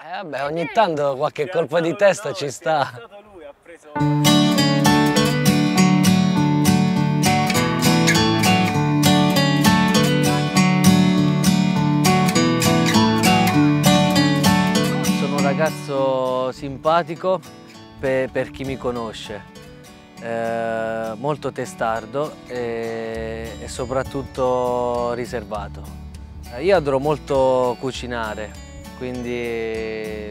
Vabbè, ogni tanto qualche colpo di testa ci sta. È stato lui, ha preso... Ragazzo simpatico per chi mi conosce, molto testardo e soprattutto riservato. Io adoro molto cucinare, quindi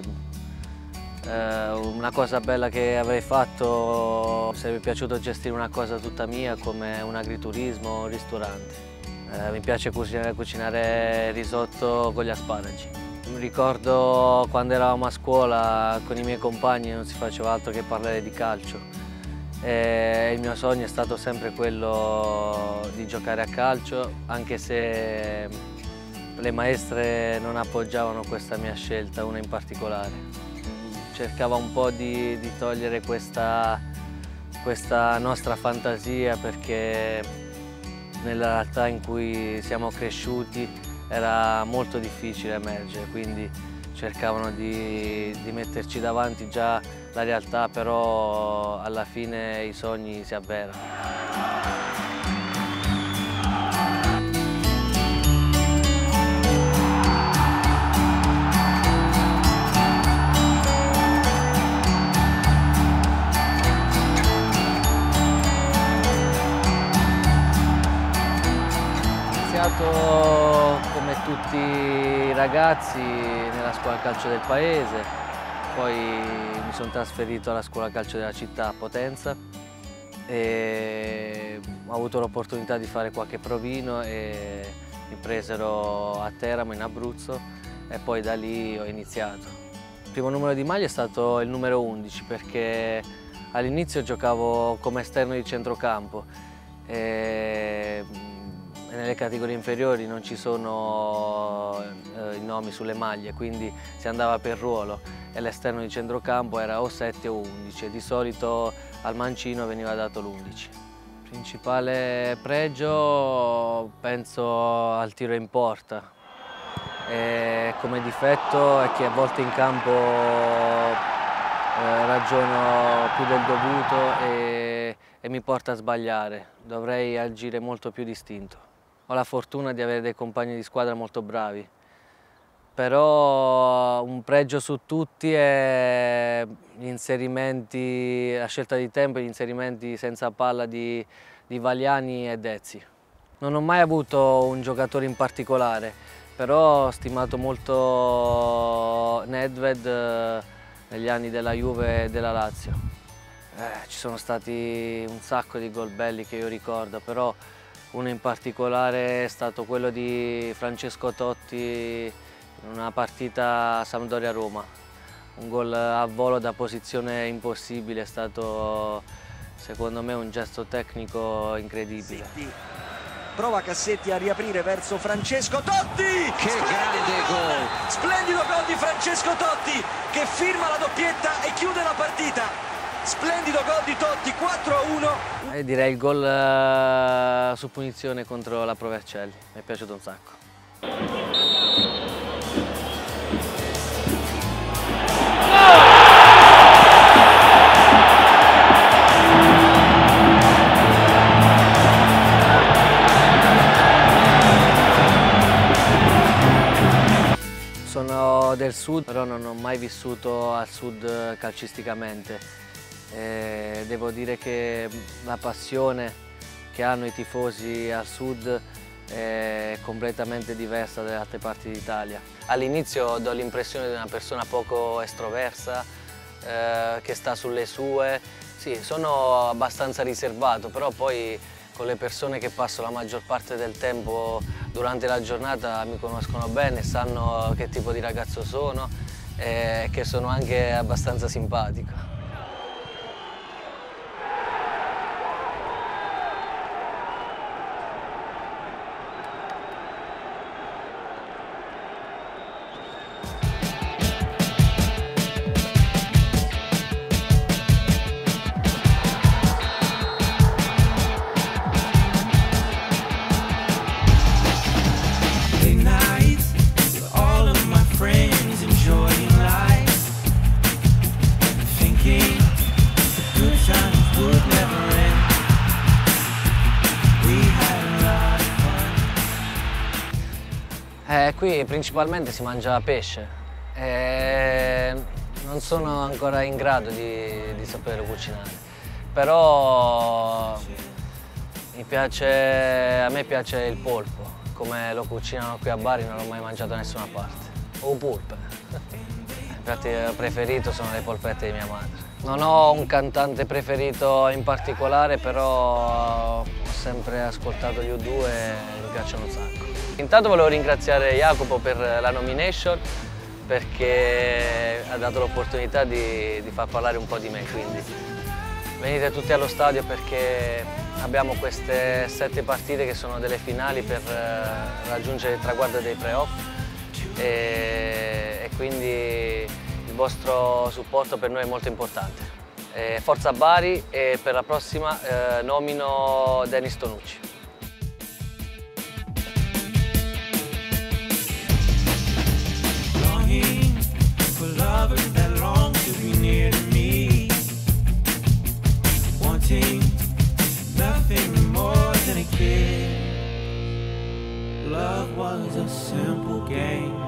una cosa bella che avrei fatto, sarebbe piaciuto gestire una cosa tutta mia come un agriturismo o un ristorante. Mi piace cucinare risotto con gli asparagi. Mi ricordo quando eravamo a scuola con i miei compagni non si faceva altro che parlare di calcio e il mio sogno è stato sempre quello di giocare a calcio, anche se le maestre non appoggiavano questa mia scelta, una in particolare. Cercava un po' di togliere questa nostra fantasia, perché nella realtà in cui siamo cresciuti era molto difficile emergere, quindi cercavano di metterci davanti già la realtà, però alla fine i sogni si avverano. Ho iniziato come tutti i ragazzi nella scuola calcio del paese, poi mi sono trasferito alla scuola calcio della città a Potenza e ho avuto l'opportunità di fare qualche provino e mi presero a Teramo in Abruzzo e poi da lì ho iniziato. Il primo numero di maglia è stato il numero 11 perché all'inizio giocavo come esterno di centrocampo e nelle categorie inferiori non ci sono i nomi sulle maglie, quindi si andava per ruolo e l'esterno di centrocampo era o 7 o 11 e di solito al mancino veniva dato l'11. Principale pregio penso al tiro in porta e come difetto è che a volte in campo ragiono più del dovuto e mi porta a sbagliare, dovrei agire molto più distinto. Ho la fortuna di avere dei compagni di squadra molto bravi, però un pregio su tutti è gli inserimenti, la scelta di tempo e gli inserimenti senza palla di Valiani e Dezzi. Non ho mai avuto un giocatore in particolare, però ho stimato molto Nedved negli anni della Juve e della Lazio. Ci sono stati un sacco di gol belli che io ricordo, però uno in particolare è stato quello di Francesco Totti in una partita Sampdoria-Roma. Un gol a volo da posizione impossibile, è stato secondo me un gesto tecnico incredibile. Zitti. Prova Cassetti a riaprire verso Francesco Totti! Che grande gol! Splendido gol di Francesco Totti che firma la doppietta e chiude la partita. Splendido gol di Totti, 4-1. Direi il gol su punizione contro la Pro Vercelli, mi è piaciuto un sacco. Sono del sud, però non ho mai vissuto al sud calcisticamente. Devo dire che la passione che hanno i tifosi al sud è completamente diversa dalle altre parti d'Italia. All'inizio do l'impressione di una persona poco estroversa, che sta sulle sue. Sì, sono abbastanza riservato, però poi con le persone che passo la maggior parte del tempo durante la giornata mi conoscono bene, sanno che tipo di ragazzo sono e che sono anche abbastanza simpatico. Enjoying life. Qui principalmente si mangia pesce. Non sono ancora in grado di saperlo cucinare, però a me piace il polpo, come lo cucinano qui a Bari non l'ho mai mangiato da nessuna parte, o polpe. Il piatto preferito sono le polpette di mia madre. Non ho un cantante preferito in particolare, però ho sempre ascoltato gli U2 e mi piacciono un sacco. Intanto volevo ringraziare Jacopo per la nomination, perché ha dato l'opportunità di far parlare un po' di me, quindi venite tutti allo stadio perché abbiamo queste 7 partite che sono delle finali per raggiungere il traguardo dei playoff e quindi il vostro supporto per noi è molto importante. Forza Bari e per la prossima nomino Denis Tonucci. Love was a simple game.